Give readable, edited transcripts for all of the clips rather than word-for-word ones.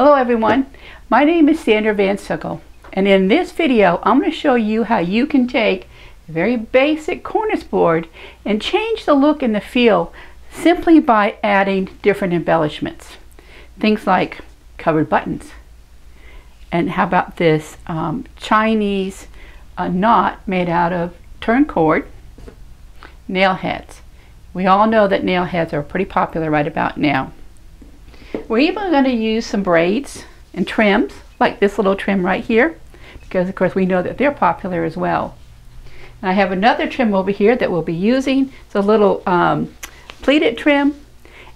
Hello everyone, my name is Sandra Van Sickle, and in this video I'm going to show you how you can take a very basic cornice board and change the look and the feel simply by adding different embellishments. Things like covered buttons, and how about this Chinese knot made out of turncord, nail heads. We all know that nail heads are pretty popular right about now. We're even going to use some braids and trims, like this little trim right here, because of course we know that they're popular as well. And I have another trim over here that we'll be using. It's a little pleated trim.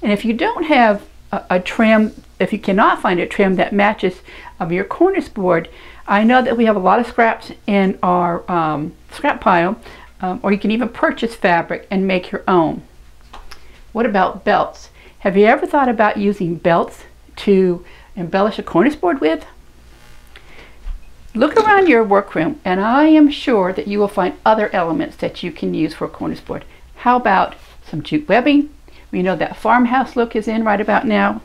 And if you don't have a trim, if you cannot find a trim that matches your cornice board, I know that we have a lot of scraps in our scrap pile, or you can even purchase fabric and make your own. What about belts? Have you ever thought about using belts to embellish a cornice board with? Look around your workroom and I am sure that you will find other elements that you can use for a cornice board. How about some jute webbing? We know that farmhouse look is in right about now.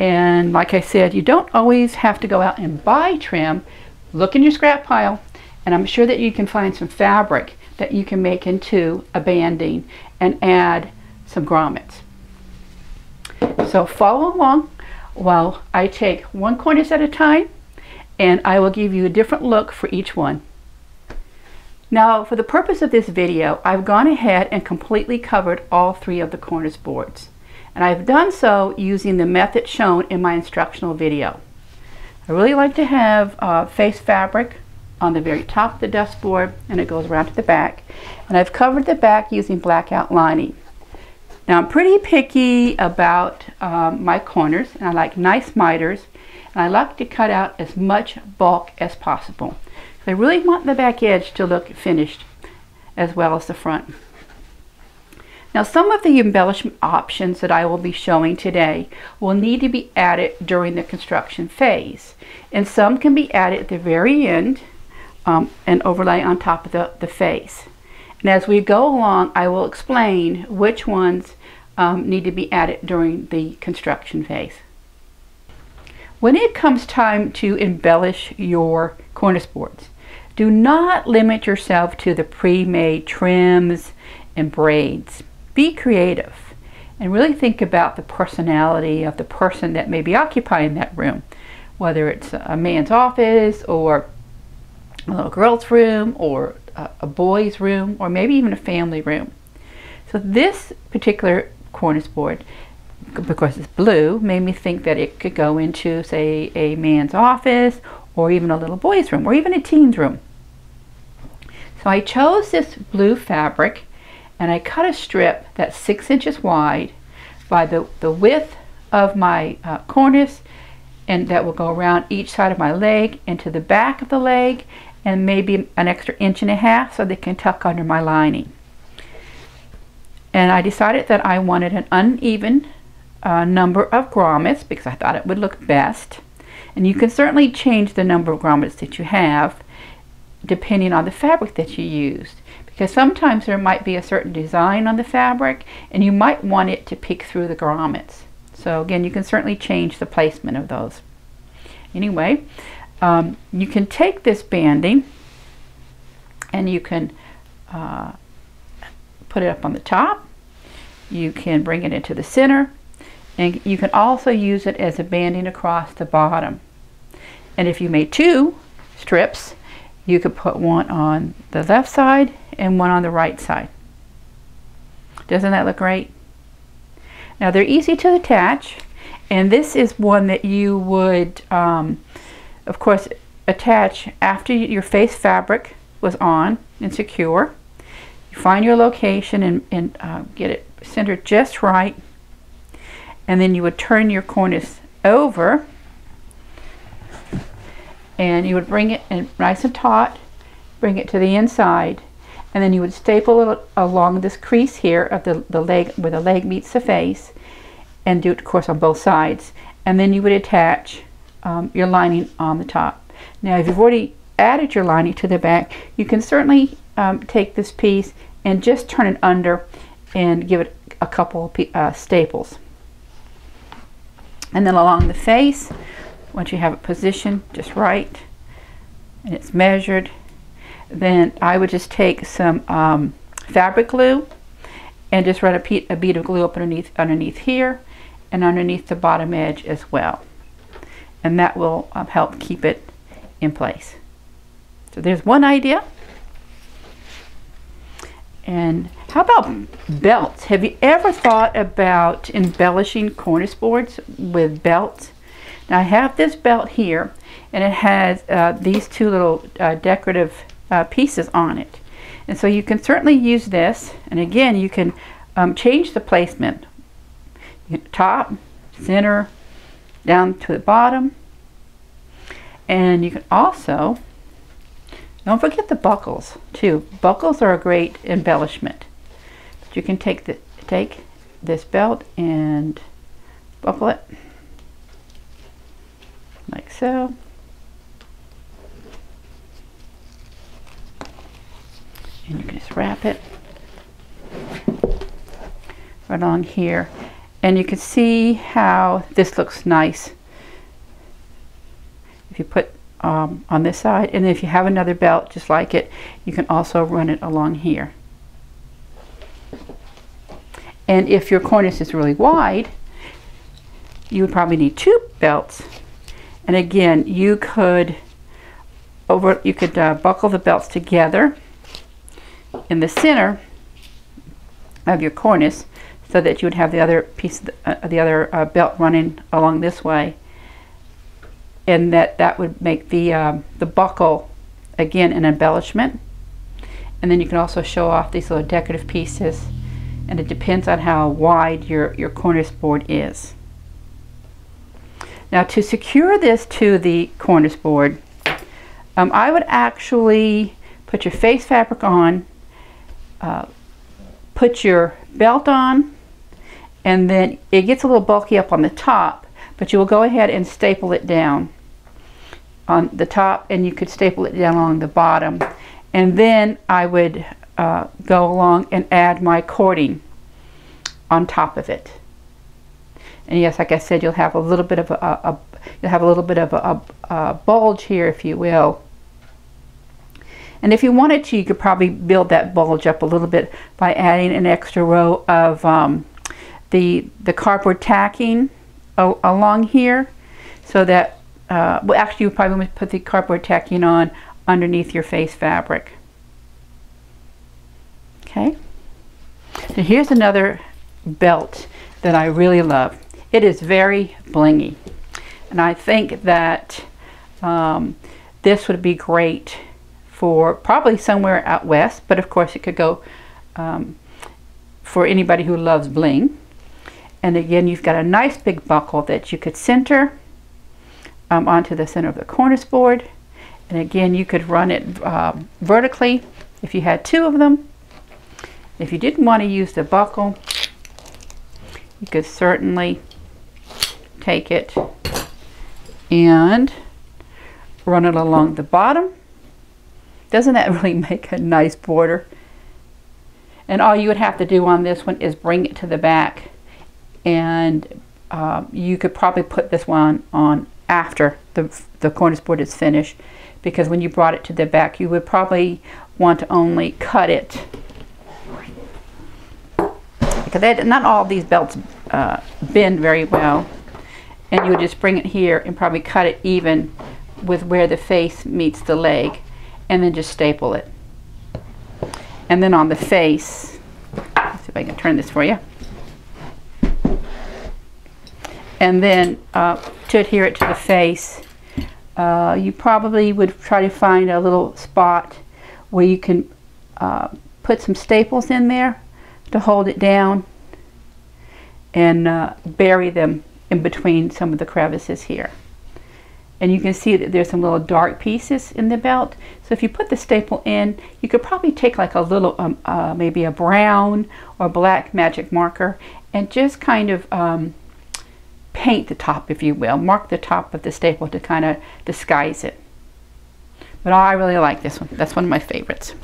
And like I said, you don't always have to go out and buy trim. Look in your scrap pile and I'm sure that you can find some fabric that you can make into a banding and add some grommets. So follow along while I take one cornice at a time and I will give you a different look for each one. Now for the purpose of this video, I've gone ahead and completely covered all three of the cornice boards. And I've done so using the method shown in my instructional video. I really like to have face fabric on the very top of the dust board and it goes around to the back. And I've covered the back using blackout lining. Now I'm pretty picky about my corners, and I like nice miters, and I like to cut out as much bulk as possible. So I really want the back edge to look finished as well as the front. Now some of the embellishment options that I will be showing today will need to be added during the construction phase, and some can be added at the very end and overlay on top of the face. And as we go along, I will explain which ones need to be added during the construction phase. When it comes time to embellish your cornice boards, do not limit yourself to the pre-made trims and braids. Be creative and really think about the personality of the person that may be occupying that room, whether it's a man's office or a little girl's room or a boy's room or maybe even a family room. So this particular cornice board, because it's blue, made me think that it could go into, say, a man's office or even a little boy's room or even a teen's room. So I chose this blue fabric and I cut a strip that's 6 inches wide by the width of my cornice, and that will go around each side of my leg and to the back of the leg, and maybe an extra 1.5 inches so they can tuck under my lining. And I decided that I wanted an uneven number of grommets because I thought it would look best. And you can certainly change the number of grommets that you have depending on the fabric that you used, because sometimes there might be a certain design on the fabric and you might want it to peek through the grommets. So again, you can certainly change the placement of those. Anyway, you can take this banding and you can put it up on the top. You can bring it into the center, and you can also use it as a banding across the bottom. And if you made two strips, you could put one on the left side and one on the right side. Doesn't that look great? Now they're easy to attach, and this is one that you would of course attach after your face fabric was on and secure. You find your location and get it centered just right, and then you would turn your cornice over and you would bring it in nice and taut, bring it to the inside, and then you would staple it along this crease here of the leg where the leg meets the face, and do it of course on both sides, and then you would attach your lining on the top. Now if you've already added your lining to the back, you can certainly take this piece and just turn it under and give it a couple staples. And then along the face, once you have it positioned just right and it's measured, then I would just take some fabric glue and just run a bead of glue up underneath here and underneath the bottom edge as well. And that will help keep it in place. So there's one idea. And how about belts? Have you ever thought about embellishing cornice boards with belts? Now I have this belt here, and it has these two little decorative pieces on it. And so you can certainly use this, and again you can change the placement. You can top, center, down to the bottom. And you can also, don't forget the buckles too. Buckles are a great embellishment. But you can take this belt and buckle it like so. And you can just wrap it right along here. And you can see how this looks nice if you put on this side, and if you have another belt just like it, you can also run it along here. And if your cornice is really wide, you would probably need two belts. And again, you could buckle the belts together in the center of your cornice, so that you would have the other piece, the other belt running along this way. And that would make the buckle, again, an embellishment. And then you can also show off these little decorative pieces, and it depends on how wide your cornice board is. Now to secure this to the cornice board, I would actually put your face fabric on, put your belt on, and then it gets a little bulky up on the top, but you will go ahead and staple it down on the top, and you could staple it down along the bottom. And then I would go along and add my cording on top of it. And yes, like I said, you'll have a little bit of a bulge here, if you will. And if you wanted to, you could probably build that bulge up a little bit by adding an extra row of the cardboard tacking along here, so that well, actually you probably want to put the cardboard tacking on underneath your face fabric. Okay, so here's another belt that I really love. It is very blingy, and I think that this would be great for probably somewhere out west, but of course it could go for anybody who loves bling. And again, you've got a nice big buckle that you could center onto the center of the cornice board. And again, you could run it vertically if you had two of them. If you didn't want to use the buckle, you could certainly take it and run it along the bottom. Doesn't that really make a nice border? And all you would have to do on this one is bring it to the back. And you could probably put this one on after the cornice board is finished, because when you brought it to the back, you would probably want to only cut it. Because not all of these belts bend very well, and you would just bring it here and probably cut it even with where the face meets the leg, and then just staple it. And then on the face, let's see if I can turn this for you. And then to adhere it to the face, you probably would try to find a little spot where you can put some staples in there to hold it down, and bury them in between some of the crevices here. And you can see that there's some little dark pieces in the belt. So if you put the staple in, you could probably take like a little, maybe a brown or black magic marker, and just kind of paint the top, if you will, mark the top of the staple to kind of disguise it. But I really like this one. That's one of my favorites.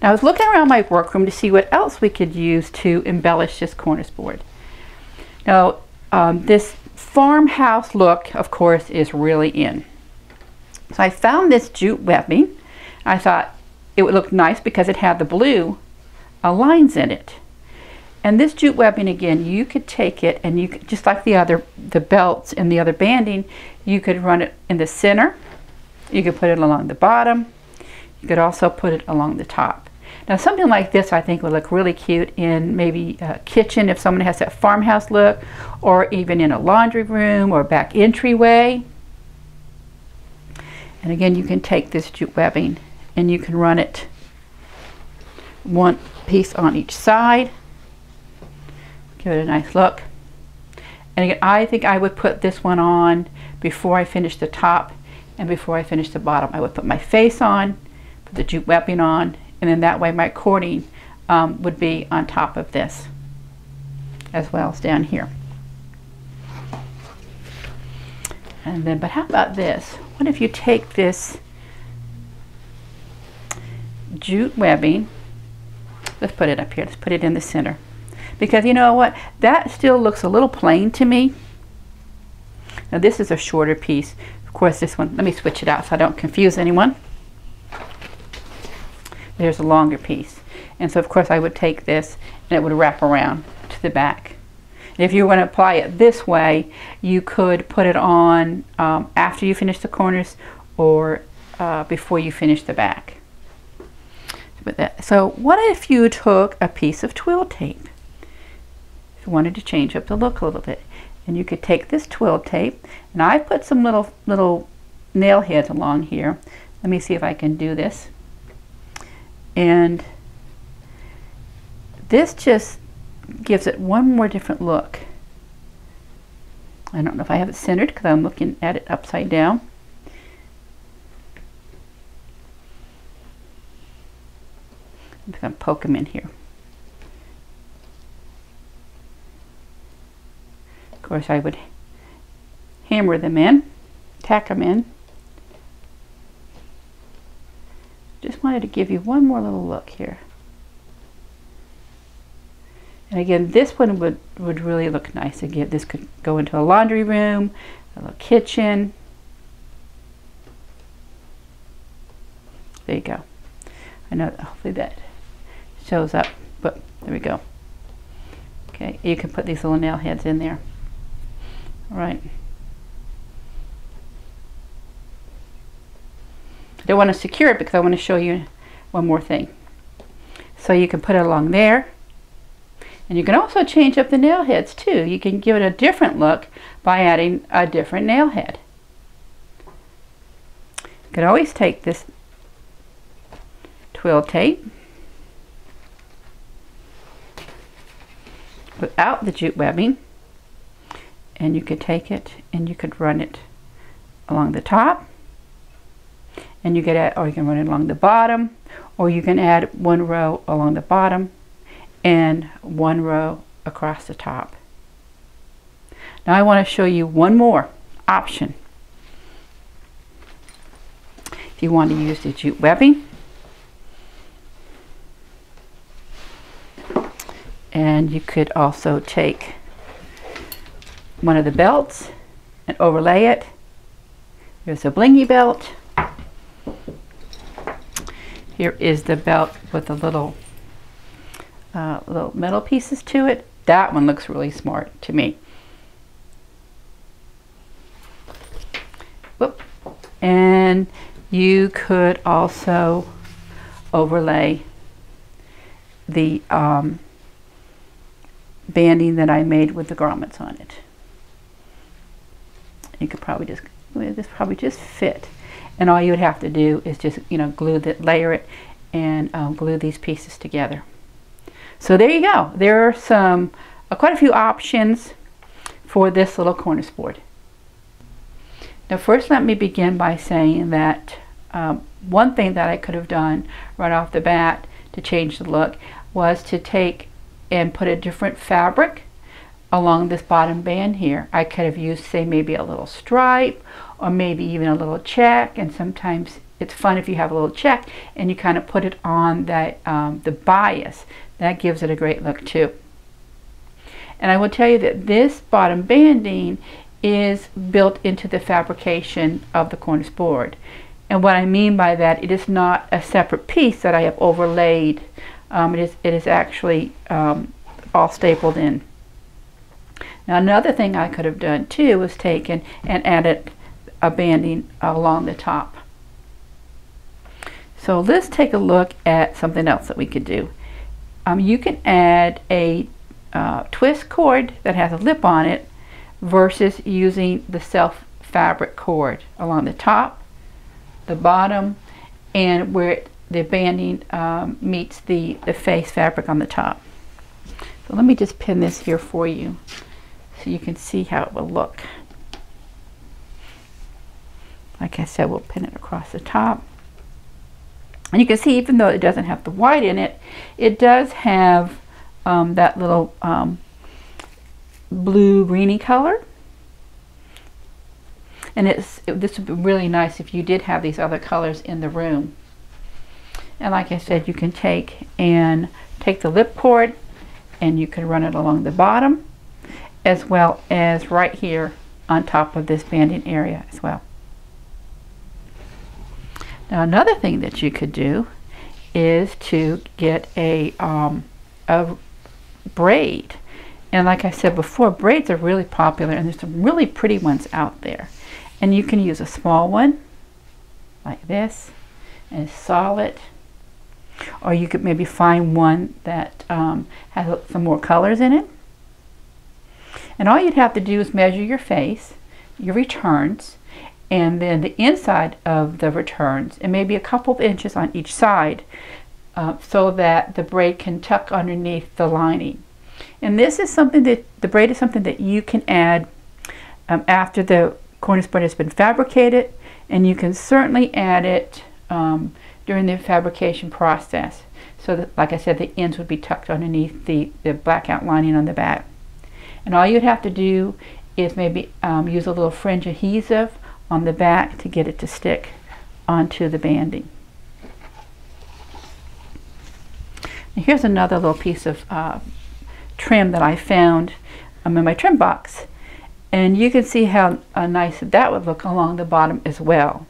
Now I was looking around my workroom to see what else we could use to embellish this cornice board. Now this farmhouse look, of course, is really in. So I found this jute webbing. I thought it would look nice because it had the blue lines in it. And this jute webbing, again, you could take it and you could, just like the belts and the other banding, you could run it in the center. You could put it along the bottom. You could also put it along the top. Now something like this I think would look really cute in maybe a kitchen if someone has that farmhouse look, or even in a laundry room or back entryway. And again, you can take this jute webbing and you can run it one piece on each side. Give it a nice look. And again, I think I would put this one on before I finish the top and before I finish the bottom. I would put my face on, put the jute webbing on, and then that way my cording would be on top of this as well as down here. And then, but how about this? What if you take this jute webbing, let's put it up here, let's put it in the center. Because you know what, that still looks a little plain to me. Now this is a shorter piece. Of course this one, let me switch it out so I don't confuse anyone. There's a longer piece. And so of course I would take this and it would wrap around to the back. And if you want to apply it this way, you could put it on after you finish the corners or before you finish the back. So what if you took a piece of twill tape? If you wanted to change up the look a little bit, and you could take this twill tape, and I put some little nail heads along here. Let me see if I can do this. And this just gives it one more different look. I don't know if I have it centered because I'm looking at it upside down. I'm just going to poke them in here. Of course I would hammer them in, tack them in. Just wanted to give you one more little look here. And again, this one would really look nice. Again, this could go into a laundry room, a little kitchen. There you go. I know, hopefully that shows up, but there we go. Okay, you can put these little nail heads in there. All right. I don't want to secure it because I want to show you one more thing. So you can put it along there. And you can also change up the nail heads too. You can give it a different look by adding a different nail head. You can always take this twill tape without the jute webbing, and you could take it and you could run it along the top, and you could add, or you can run it along the bottom, or you can add one row along the bottom and one row across the top. Now I want to show you one more option. If you want to use the jute webbing, and you could also take one of the belts and overlay it. There's a blingy belt. Here is the belt with the little metal pieces to it. That one looks really smart to me. Whoop. And you could also overlay the banding that I made with the grommets on it. You could probably just, well, this probably just fit. And all you would have to do is just, you know, glue that, layer it, and glue these pieces together. So there you go. There are some, quite a few options for this little cornice board. Now first let me begin by saying that one thing that I could have done right off the bat to change the look was to take and put a different fabric along this bottom band here. I could have used, say, maybe a little stripe, or maybe even a little check. And sometimes it's fun if you have a little check and you kind of put it on that the bias. That gives it a great look too. And I will tell you that this bottom banding is built into the fabrication of the cornice board. And what I mean by that, it is not a separate piece that I have overlaid. It is actually all stapled in. Now another thing I could have done too was taken and added a banding along the top. So let's take a look at something else that we could do. You can add a twist cord that has a lip on it versus using the self fabric cord along the top, the bottom, and where the banding meets the face fabric on the top. So let me just pin this here for you so you can see how it will look. Like I said, we'll pin it across the top. And you can see, even though it doesn't have the white in it, it does have that little blue-greeny color. And this would be really nice if you did have these other colors in the room. And like I said, you can take the lip cord and you can run it along the bottom as well as right here on top of this banding area as well. Now another thing that you could do is to get a braid. And like I said before, braids are really popular and there's some really pretty ones out there. And you can use a small one like this and saw it. Or you could maybe find one that has some more colors in it. And all you'd have to do is measure your face, your returns, and then the inside of the returns, and maybe a couple of inches on each side, so that the braid can tuck underneath the lining. And this is something that the braid is something that you can add after the cornice board has been fabricated, and you can certainly add it during the fabrication process, so that, like I said, the ends would be tucked underneath the blackout lining on the back. And all you'd have to do is maybe use a little fringe adhesive on the back to get it to stick onto the banding. Now here's another little piece of trim that I found in my trim box, and you can see how nice that would look along the bottom as well.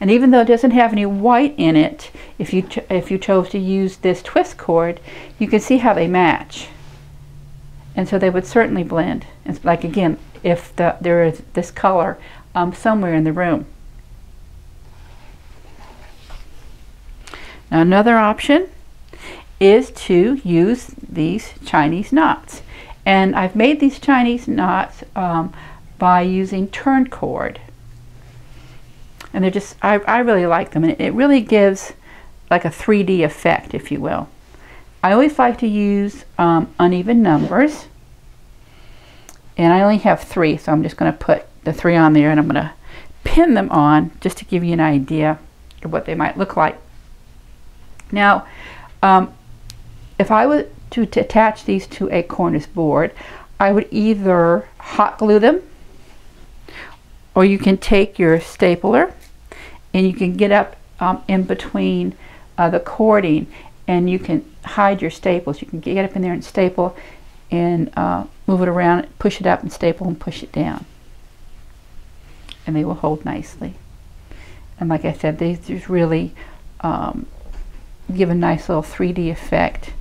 And even though it doesn't have any white in it, if you chose to use this twist cord, you can see how they match, and so they would certainly blend. It's like, again, if there is this color somewhere in the room. Now another option is to use these Chinese knots, and I've made these Chinese knots by using turn cord, and they're just, I really like them, and it really gives like a 3D effect, if you will. I always like to use uneven numbers, and I only have 3, so I'm just going to put the 3 on there, and I'm going to pin them on just to give you an idea of what they might look like. Now, if I were to attach these to a cornice board, I would either hot glue them, or you can take your stapler and you can get up in between the cording, and you can hide your staples. You can get up in there and staple, and move it around, push it up and staple and push it down. And they will hold nicely. And like I said, these just really give a nice little 3D effect.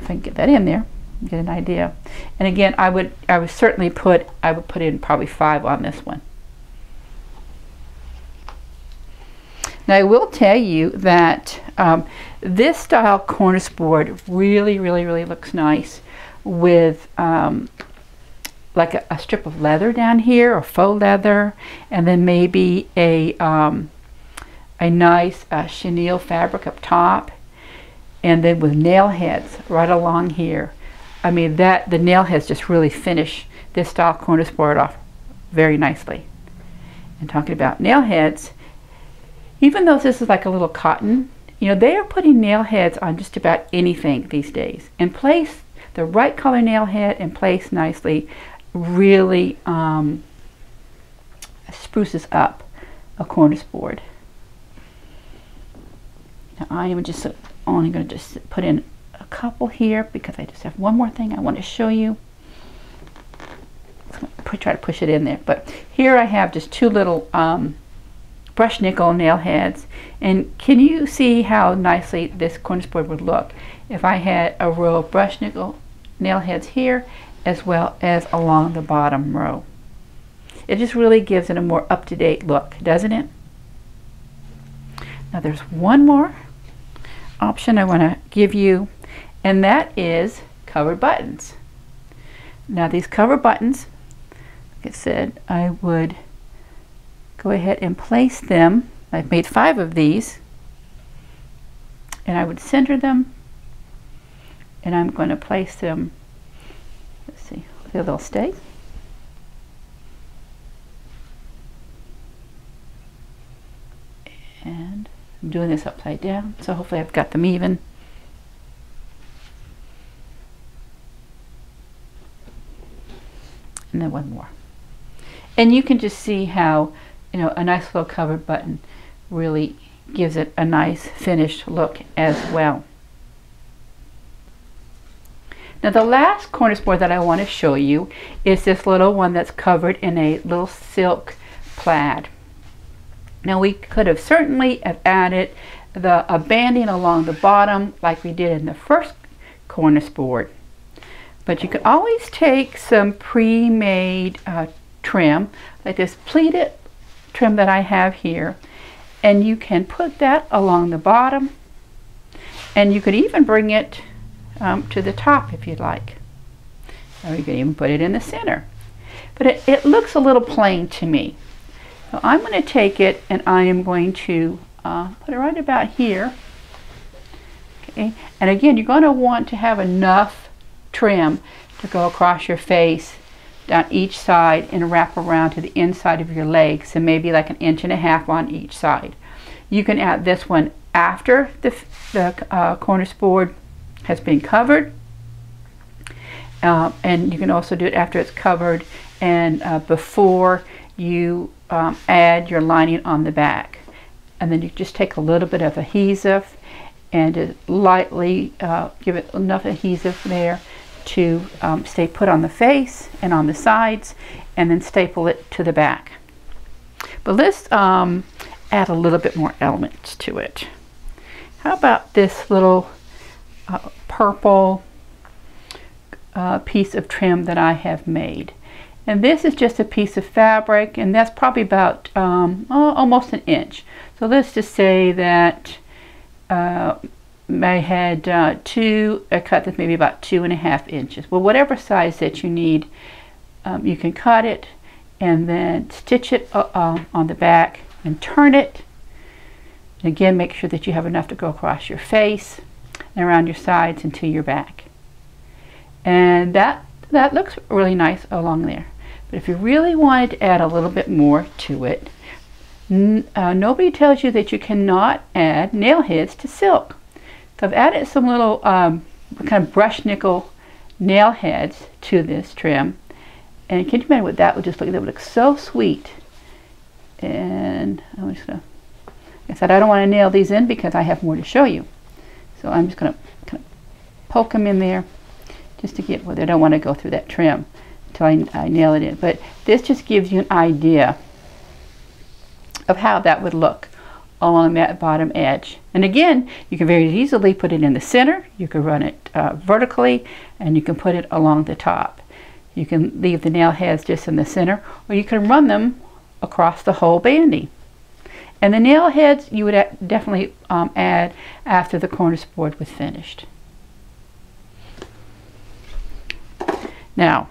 If I can get that in there, get an idea. And again, I would certainly put in probably 5 on this one. Now I will tell you that this style cornice board really looks nice with like a strip of leather down here, or faux leather, and then maybe a nice chenille fabric up top, and then with nail heads right along here. I mean, that the nail heads just really finish this style cornice board off very nicely. And talking about nail heads, even though this is like a little cotton, you know, they are putting nail heads on just about anything these days. And place the right color nail head in place nicely really spruces up a cornice board. Now I am just only going to just put in a couple here because I just have one more thing I want to show you. So I'm going to try to push it in there. But here I have just two little brushed nickel nail heads, and can you see how nicely this cornice board would look if I had a row of brushed nickel nail heads here as well as along the bottom row? It just really gives it a more up-to-date look, doesn't it? Now there's one more option I want to give you, and that is covered buttons. Now these cover buttons, like I said, I would go ahead and place them. I've made 5 of these, and I would center them, and I'm going to place them, let's see, hopefully they'll stay. And I'm doing this upside down, so hopefully I've got them even. And then one more. And you can just see how, you know, a nice little covered button really gives it a nice finished look as well. Now the last cornice board that I want to show you is this little one that's covered in a little silk plaid. Now we could have certainly have added a banding along the bottom like we did in the first cornice board. But you could always take some pre-made trim, like this pleated trim that I have here, and you can put that along the bottom, and you could even bring it to the top if you'd like, or you could even put it in the center. But it looks a little plain to me, so I'm going to take it and I am going to put it right about here. Okay, and again, you're going to want to have enough trim to go across your face, down each side, and wrap around to the inside of your legs, and maybe like 1.5 inches on each side. You can add this one after the cornice board has been covered, and you can also do it after it's covered and before you add your lining on the back. And then you just take a little bit of adhesive and just lightly give it enough adhesive there to stay put on the face and on the sides, and then staple it to the back. But let's add a little bit more elements to it. How about this little purple piece of trim that I have made? And this is just a piece of fabric, and that's probably about almost 1 inch. So let's just say that I had I cut this maybe about 2.5 inches. Well, whatever size that you need, you can cut it and then stitch it on the back and turn it. And again, make sure that you have enough to go across your face and around your sides and to your back. And that looks really nice along there. But if you really wanted to add a little bit more to it, nobody tells you that you cannot add nail heads to silk. So I've added some little kind of brushed nickel nail heads to this trim, and can you imagine what that would just look? That would look so sweet. And I'm just gonna, like I said, I don't want to nail these in because I have more to show you. So I'm just gonna kind of poke them in there just to get, well, I don't want to go through that trim until I nail it in. But this just gives you an idea of how that would look along that bottom edge. And again, you can very easily put it in the center, you can run it vertically, and you can put it along the top. You can leave the nail heads just in the center, or you can run them across the whole banding. And the nail heads you would definitely add after the cornice board was finished. Now,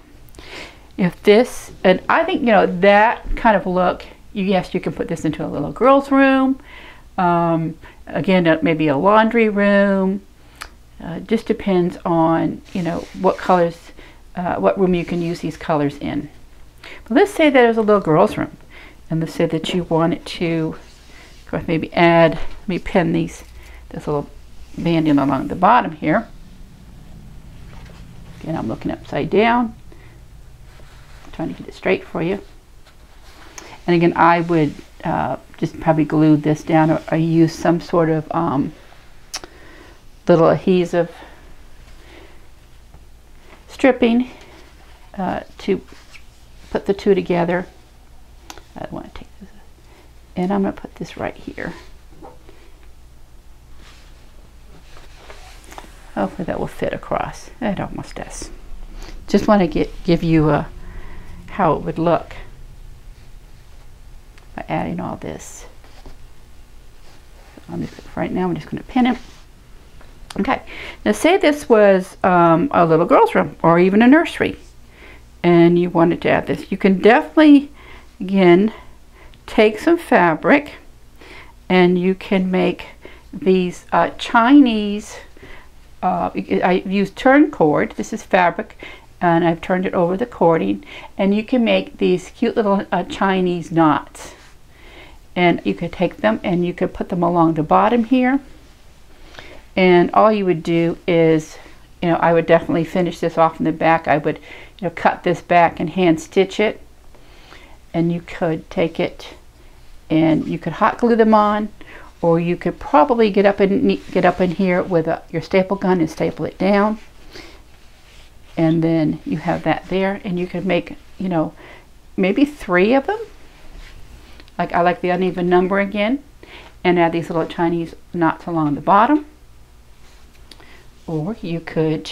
if this, and I think, you know, that kind of look, yes, you can put this into a little girl's room, again, maybe a laundry room. Just depends on, you know, what colors, what room you can use these colors in. But let's say there's a little girl's room, and let's say that you wanted to maybe add, let me pin this little banding along the bottom here. Again, I'm looking upside down, I'm trying to get it straight for you. And again, I would just probably glue this down, or use some sort of little adhesive stripping to put the two together. I want to take this, and I'm going to put this right here. Hopefully that will fit across. It almost does. Just want to give you a, how it would look by adding all this. I'm just, right now I'm just going to pin it. Okay, now say this was a little girl's room or even a nursery, and you wanted to add this. You can definitely, again, take some fabric, and you can make these Chinese, I use turn cord. This is fabric, and I've turned it over the cording, and you can make these cute little Chinese knots. And you could take them and you could put them along the bottom here. And all you would do is, you know, I would definitely finish this off in the back. I would, you know, cut this back and hand stitch it. And you could take it and you could hot glue them on, or you could probably get up in here with your staple gun and staple it down. And then you have that there, and you could make, you know, maybe 3 of them. Like, I like the uneven number again, and add these little Chinese knots along the bottom. Or you could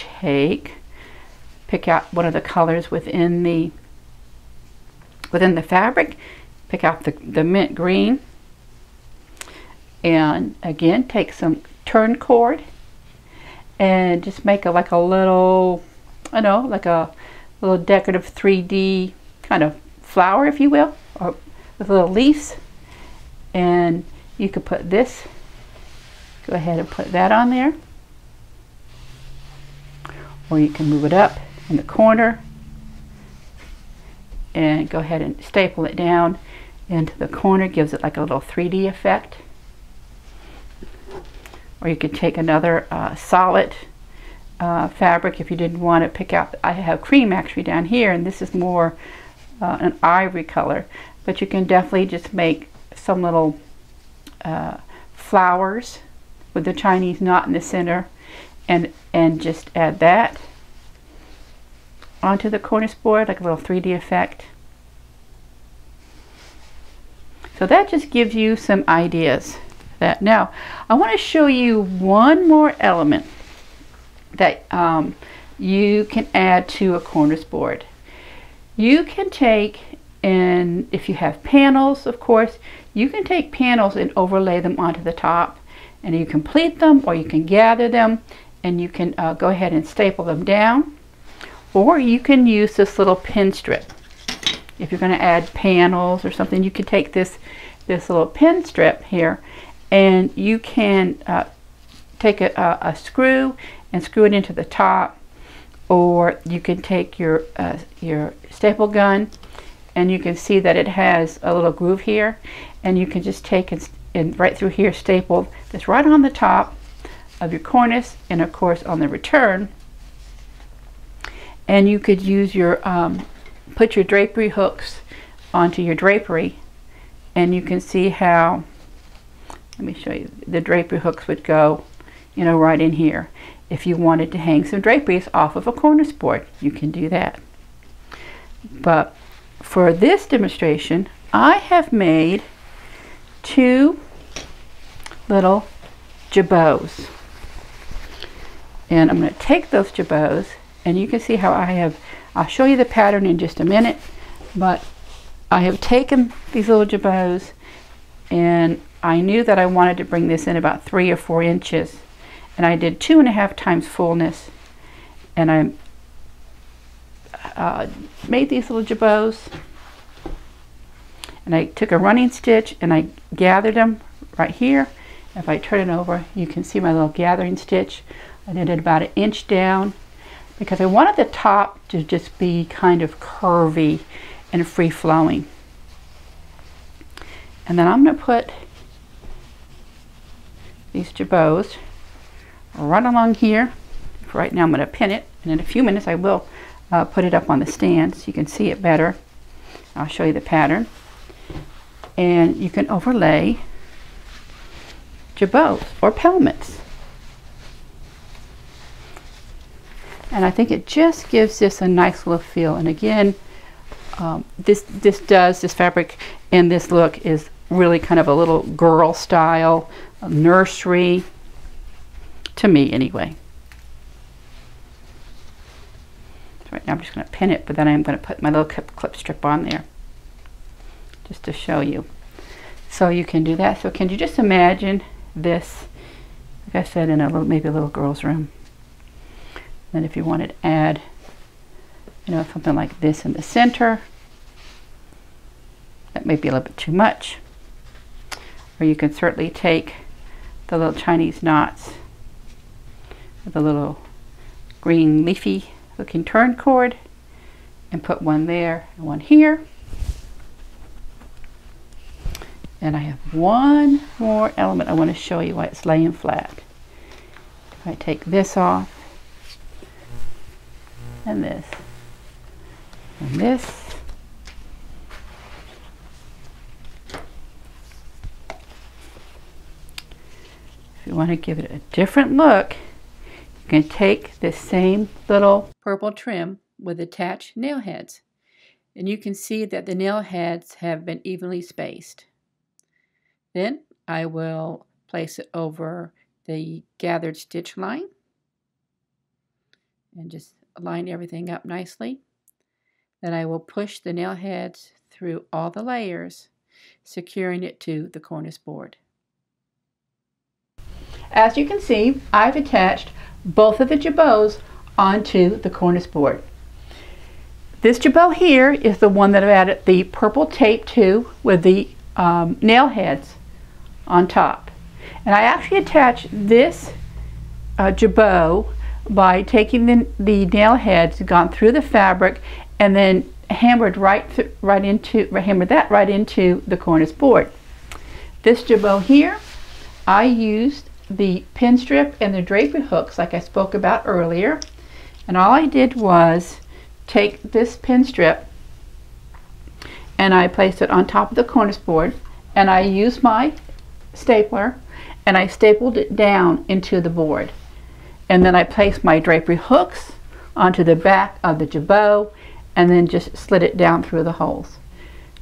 pick out one of the colors within the fabric, pick out the mint green, and again take some turn cord and just make like a little, I know, like a little decorative 3D kind of flower, if you will, or with little leaves. And you could put this, go ahead and put that on there, or you can move it up in the corner and go ahead and staple it down into the corner. Gives it like a little 3D effect. Or you could take another solid fabric if you didn't want to pick out. I have cream actually down here, and this is more an ivory color. But you can definitely just make some little flowers with the Chinese knot in the center, and just add that onto the cornice board, like a little 3D effect. So that just gives you some ideas. That now I want to show you one more element that you can add to a cornice board. You can take, and if you have panels, of course, you can take panels and overlay them onto the top, and you can pleat them, or you can gather them, and you can go ahead and staple them down. Or you can use this little pin strip. If you're going to add panels or something, you can take this little pin strip here, and you can take a screw and screw it into the top. Or you can take your staple gun, and you can see that it has a little groove here, and you can just take and right through here staple this right on the top of your cornice, and of course on the return. And you could use your put your drapery hooks onto your drapery, and you can see how, let me show you, the drapery hooks would go, you know, right in here. If you wanted to hang some draperies off of a cornice board, you can do that. But for this demonstration, I have made 2 little jabots, and I'm going to take those jabots, and you can see how I'll show you the pattern in just a minute, but I have taken these little jabots, and I knew that I wanted to bring this in about 3 or 4 inches, and I did 2.5 times fullness, and I made these little jabots, and I took a running stitch and I gathered them right here. If I turn it over, you can see my little gathering stitch. I did it about 1 inch down, because I wanted the top to just be kind of curvy and free-flowing. And then I'm going to put these jabots right along here. For right now I'm going to pin it, and in a few minutes I will put it up on the stand so you can see it better. I'll show you the pattern. And you can overlay jabots or pelmets. And I think it just gives this a nice little feel. And again, this fabric and this look is really kind of a little girl style, nursery, to me anyway. So right now I'm just going to pin it, but then I'm going to put my little clip strip on there just to show you. So you can do that. So can you just imagine this, like I said, in a little, maybe a little girl's room. And if you wanted to add, you know, something like this in the center, that may be a little bit too much. Or you can certainly take the little Chinese knots with a little green leafy looking turn cord and put one there and one here. And I have one more element I want to show you why it's laying flat. If I take this off, and this, and this, if you want to give it a different look, you can take this same little purple trim with attached nail heads. And you can see that the nail heads have been evenly spaced. Then I will place it over the gathered stitch line and just line everything up nicely. Then I will push the nail heads through all the layers, securing it to the cornice board. As you can see, I've attached both of the jabots onto the cornice board. This jabot here is the one that I've added the purple tape to with the nail heads on top. And I actually attach this jabot by taking the nail heads, gone through the fabric, and then hammered that right into the cornice board. This jabot here, I used the pinstrip and the drapery hooks like I spoke about earlier, and all I did was take this pinstrip and I placed it on top of the cornice board, and I used my stapler and I stapled it down into the board. And then I placed my drapery hooks onto the back of the jabot and then just slid it down through the holes.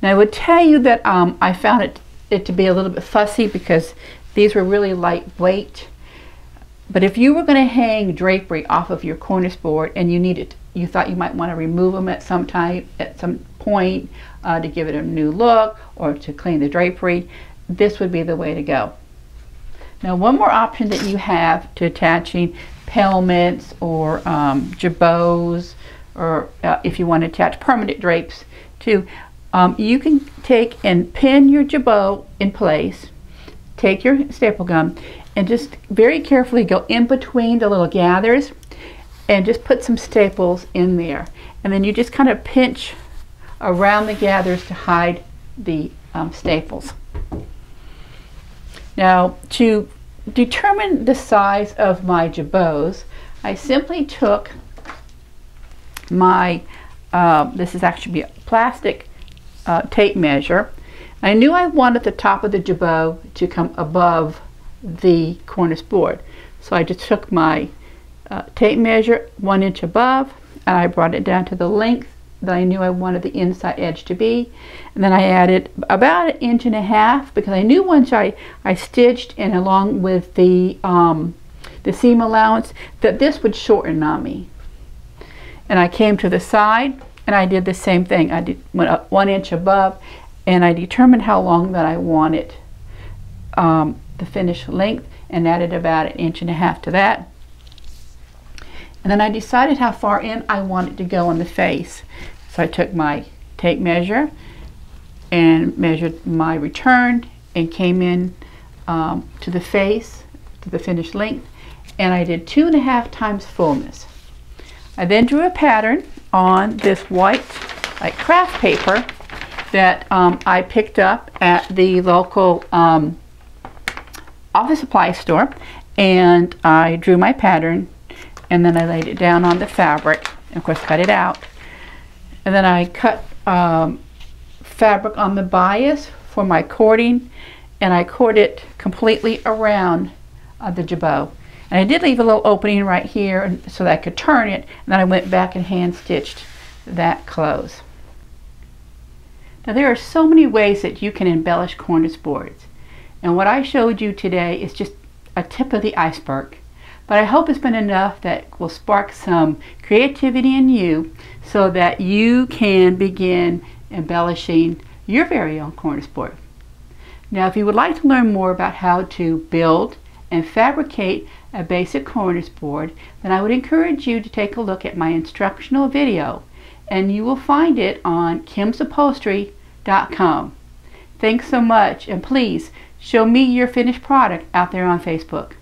Now I would tell you that I found it to be a little bit fussy because these were really lightweight. But if you were going to hang drapery off of your cornice board and you thought you might want to remove them at some time, at some point, to give it a new look or to clean the drapery, this would be the way to go. Now one more option that you have to attaching pelmets or jabots, or if you want to attach permanent drapes too, you can take and pin your jabot in place, take your staple gun and just very carefully go in between the little gathers and just put some staples in there. And then you just kind of pinch around the gathers to hide the staples. Now, to determine the size of my jabots, I simply took my, this is actually a plastic tape measure. I knew I wanted the top of the jabot to come above the cornice board. So I just took my tape measure 1 inch above, and I brought it down to the length that I knew I wanted the inside edge to be, and then I added about 1.5 inches because I knew once I stitched and along with the seam allowance that this would shorten on me. And I came to the side and I did the same thing. I went up 1 inch above and I determined how long that I wanted the finished length and added about 1.5 inches to that. And then I decided how far in I wanted to go on the face. So I took my tape measure and measured my return and came in to the face, to the finished length, and I did 2.5 times fullness. I then drew a pattern on this white like craft paper that I picked up at the local office supply store, and I drew my pattern and then I laid it down on the fabric and of course cut it out. And then I cut fabric on the bias for my cording, and I cord it completely around the jabot. And I did leave a little opening right here so that I could turn it, and then I went back and hand stitched that close. Now there are so many ways that you can embellish cornice boards, and what I showed you today is just a tip of the iceberg, but I hope it's been enough that will spark some creativity in you so that you can begin embellishing your very own cornice board. Now if you would like to learn more about how to build and fabricate a basic cornice board, then I would encourage you to take a look at my instructional video, and you will find it on Kimsupholstery.com. Thanks so much, and please show me your finished product out there on Facebook.